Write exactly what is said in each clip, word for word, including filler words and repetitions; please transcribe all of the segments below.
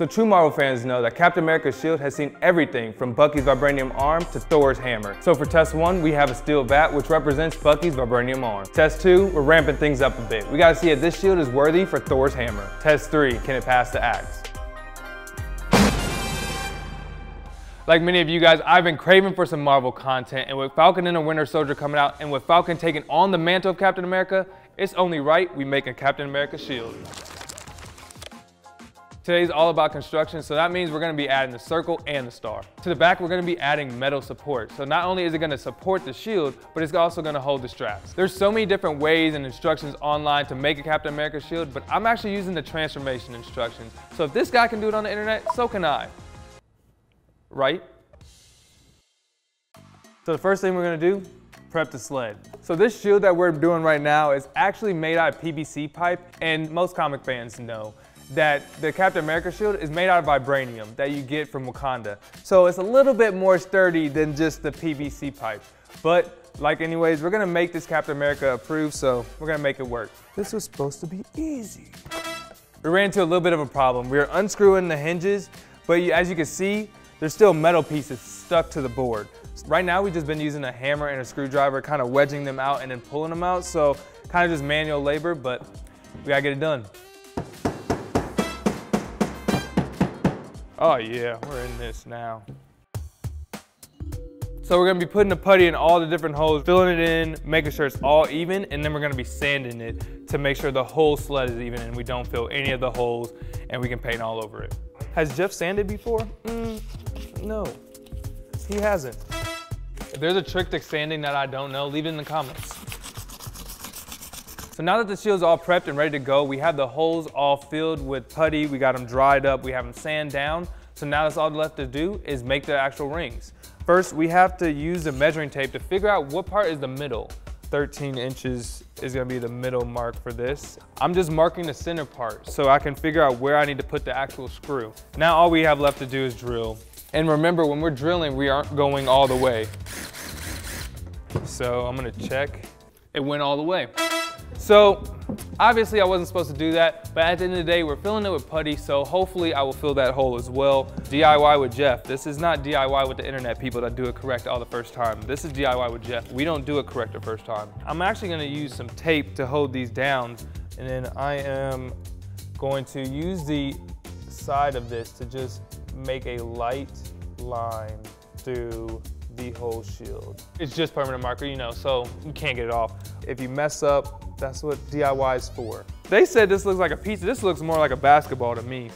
So true Marvel fans know that Captain America's shield has seen everything from Bucky's vibranium arm to Thor's hammer. So for test one, we have a steel bat which represents Bucky's vibranium arm. Test two, we're ramping things up a bit. We gotta see if this shield is worthy for Thor's hammer. Test three, can it pass the axe? Like many of you guys, I've been craving for some Marvel content, and with Falcon and the Winter Soldier coming out, and with Falcon taking on the mantle of Captain America, it's only right we make a Captain America shield. Today's all about construction, so that means we're going to be adding the circle and the star. To the back, we're going to be adding metal support. So not only is it going to support the shield, but it's also going to hold the straps. There's so many different ways and instructions online to make a Captain America shield, but I'm actually using the transformation instructions. So if this guy can do it on the internet, so can I. Right? So the first thing we're going to do, prep the sled. So this shield that we're doing right now is actually made out of P V C pipe, and most comic fans know that the Captain America shield is made out of vibranium that you get from Wakanda. So it's a little bit more sturdy than just the P V C pipe. But like anyways, we're gonna make this Captain America approved, so we're gonna make it work. This was supposed to be easy. We ran into a little bit of a problem. We were unscrewing the hinges, but you, as you can see, there's still metal pieces stuck to the board. Right now, we've just been using a hammer and a screwdriver, kind of wedging them out and then pulling them out. So kind of just manual labor, but we gotta get it done. Oh yeah, we're in this now. So we're gonna be putting the putty in all the different holes, filling it in, making sure it's all even, and then we're gonna be sanding it to make sure the whole sled is even and we don't fill any of the holes and we can paint all over it. Has Jeff sanded before? Mm, no, he hasn't. If there's a trick to sanding that I don't know, leave it in the comments. So now that the shield's all prepped and ready to go, we have the holes all filled with putty, we got them dried up, we have them sand down. So now that's all left to do is make the actual rings. First, we have to use the measuring tape to figure out what part is the middle. thirteen inches is gonna be the middle mark for this. I'm just marking the center part so I can figure out where I need to put the actual screw. Now all we have left to do is drill. And remember, when we're drilling, we aren't going all the way. So I'm gonna check. It went all the way. So obviously I wasn't supposed to do that, but at the end of the day, we're filling it with putty, so hopefully I will fill that hole as well. D I Y with Jeff. This is not D I Y with the internet people that do it correct all the first time. This is D I Y with Jeff. We don't do it correct the first time. I'm actually gonna use some tape to hold these down, and then I am going to use the side of this to just make a light line through the whole shield. It's just permanent marker, you know, so you can't get it off. If you mess up, that's what D I Y is for. They said this looks like a pizza. This looks more like a basketball to me.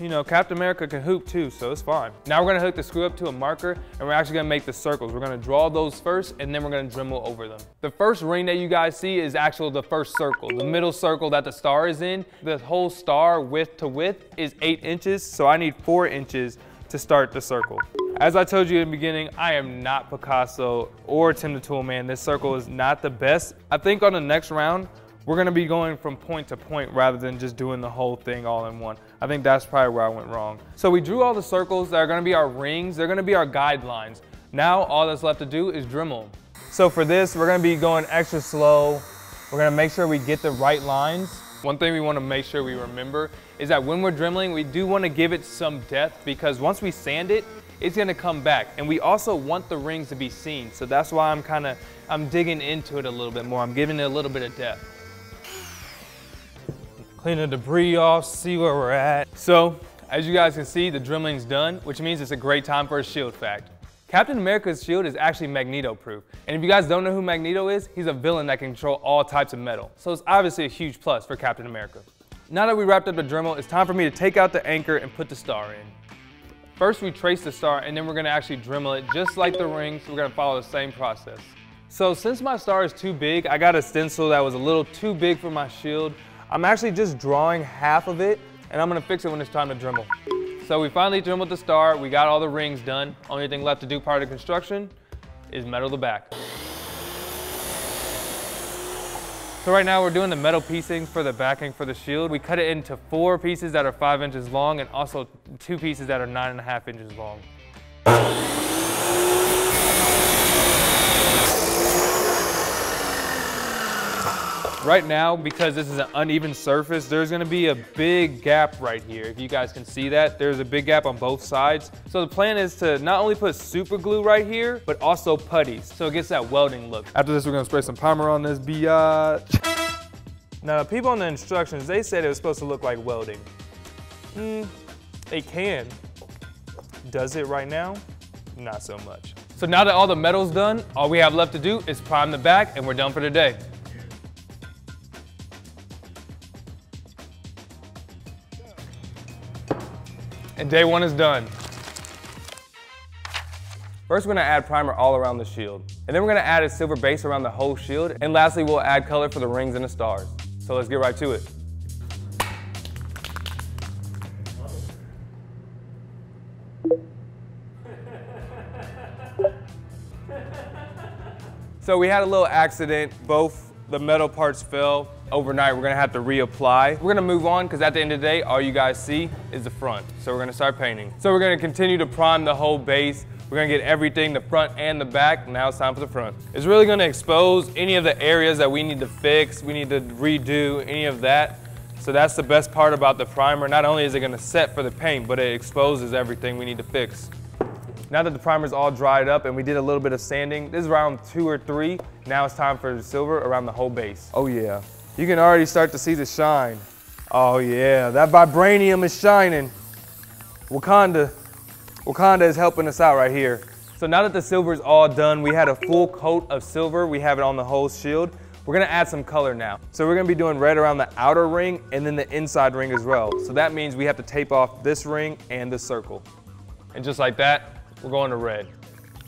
You know, Captain America can hoop too, so it's fine. Now we're gonna hook the screw up to a marker, and we're actually gonna make the circles. We're gonna draw those first, and then we're gonna Dremel over them. The first ring that you guys see is actually the first circle, the middle circle that the star is in. The whole star width to width is eight inches, so I need four inches to start the circle. As I told you in the beginning, I am not Picasso or Tim the Tool Man. This circle is not the best. I think on the next round, we're gonna be going from point to point rather than just doing the whole thing all in one. I think that's probably where I went wrong. So we drew all the circles that are gonna be our rings. They're gonna be our guidelines. Now all that's left to do is Dremel. So for this, we're gonna be going extra slow. We're gonna make sure we get the right lines. One thing we want to make sure we remember is that when we're dremeling, we do want to give it some depth, because once we sand it, it's going to come back. And we also want the rings to be seen. So that's why I'm kind of, I'm digging into it a little bit more. I'm giving it a little bit of depth. Clean the debris off, see where we're at. So as you guys can see, the dremeling's done, which means it's a great time for a shield fact. Captain America's shield is actually Magneto-proof. And if you guys don't know who Magneto is, he's a villain that can control all types of metal. So it's obviously a huge plus for Captain America. Now that we wrapped up the Dremel, it's time for me to take out the anchor and put the star in. First, we trace the star, and then we're gonna actually Dremel it just like the rings. We're gonna follow the same process. So since my star is too big, I got a stencil that was a little too big for my shield. I'm actually just drawing half of it, and I'm gonna fix it when it's time to Dremel. So we finally dremeled the star, we got all the rings done. Only thing left to do part of the construction is metal the back. So right now we're doing the metal piecing for the backing for the shield. We cut it into four pieces that are five inches long and also two pieces that are nine and a half inches long. Right now, because this is an uneven surface, there's gonna be a big gap right here. If you guys can see that, there's a big gap on both sides. So the plan is to not only put super glue right here, but also putties, so it gets that welding look. After this, we're gonna spray some primer on this biatch. Now, the people in the instructions, they said it was supposed to look like welding. Mm, it can. Does it right now? Not so much. So now that all the metal's done, all we have left to do is prime the back, and we're done for today. And day one is done. First, we're gonna add primer all around the shield. And then we're gonna add a silver base around the whole shield. And lastly, we'll add color for the rings and the stars. So let's get right to it. So we had a little accident. Both the metal parts fell. Overnight, we're gonna have to reapply. We're gonna move on, because at the end of the day, all you guys see is the front. So we're gonna start painting. So we're gonna continue to prime the whole base. We're gonna get everything, the front and the back. Now it's time for the front. It's really gonna expose any of the areas that we need to fix, we need to redo, any of that. So that's the best part about the primer. Not only is it gonna set for the paint, but it exposes everything we need to fix. Now that the primer's all dried up and we did a little bit of sanding, this is round two or three. Now it's time for the silver around the whole base. Oh yeah. You can already start to see the shine. Oh yeah, that vibranium is shining. Wakanda, Wakanda is helping us out right here. So now that the silver is all done, we had a full coat of silver. We have it on the whole shield. We're gonna add some color now. So we're gonna be doing red around the outer ring and then the inside ring as well. So that means we have to tape off this ring and the circle. And just like that, we're going to red.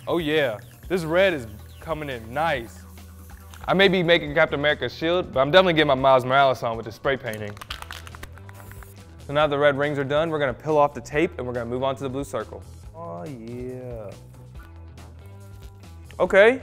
Oh yeah, this red is coming in nice. I may be making Captain America's shield, but I'm definitely getting my Miles Morales on with the spray painting. So now the red rings are done, we're gonna peel off the tape and we're gonna move on to the blue circle. Oh yeah. Okay,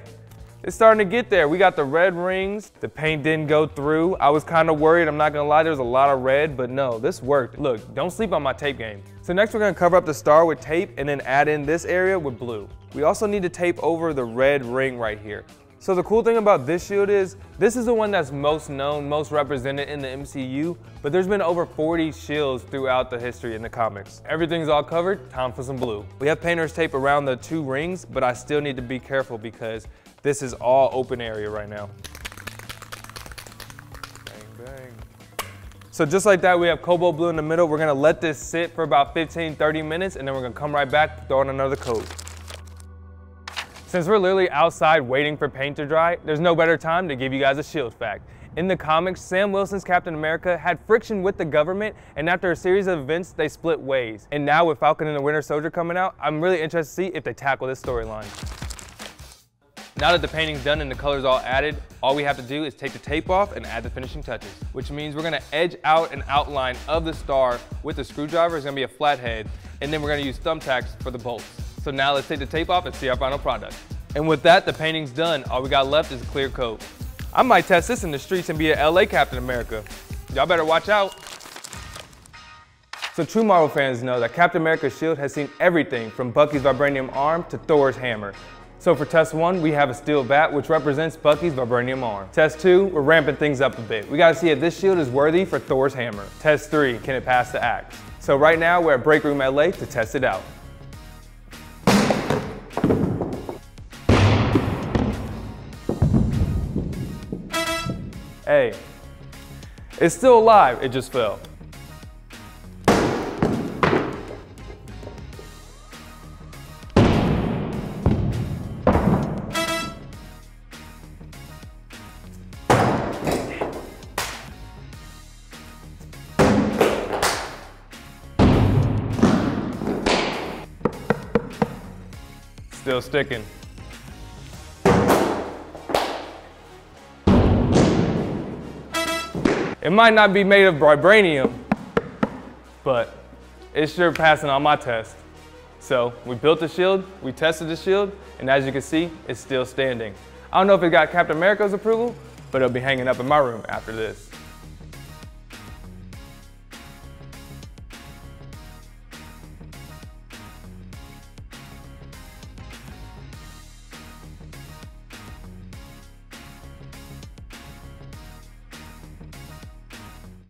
it's starting to get there. We got the red rings, the paint didn't go through. I was kinda worried, I'm not gonna lie, there was a lot of red, but no, this worked. Look, don't sleep on my tape game. So next we're gonna cover up the star with tape and then add in this area with blue. We also need to tape over the red ring right here. So the cool thing about this shield is, this is the one that's most known, most represented in the M C U, but there's been over forty shields throughout the history in the comics. Everything's all covered, time for some blue. We have painter's tape around the two rings, but I still need to be careful because this is all open area right now. Bang, bang. So just like that, we have cobalt blue in the middle. We're gonna let this sit for about fifteen, thirty minutes, and then we're gonna come right back, throw in another coat. Since we're literally outside waiting for paint to dry, there's no better time to give you guys a shield fact. In the comics, Sam Wilson's Captain America had friction with the government, and after a series of events, they split ways. And now with Falcon and the Winter Soldier coming out, I'm really interested to see if they tackle this storyline. Now that the painting's done and the color's all added, all we have to do is take the tape off and add the finishing touches, which means we're gonna edge out an outline of the star with the screwdriver. It's gonna be a flathead, and then we're gonna use thumbtacks for the bolts. So now let's take the tape off and see our final product. And with that, the painting's done. All we got left is a clear coat. I might test this in the streets and be an L A Captain America. Y'all better watch out. So true Marvel fans know that Captain America's shield has seen everything from Bucky's vibranium arm to Thor's hammer. So for test one, we have a steel bat, which represents Bucky's vibranium arm. Test two, we're ramping things up a bit. We gotta see if this shield is worthy for Thor's hammer. Test three, can it pass the axe? So right now, we're at Break Room L A to test it out. Hey, it's still alive, it just fell. Still sticking. It might not be made of vibranium, but it's sure passing on my test. So we built the shield, we tested the shield, and as you can see, it's still standing. I don't know if it got Captain America's approval, but it'll be hanging up in my room after this.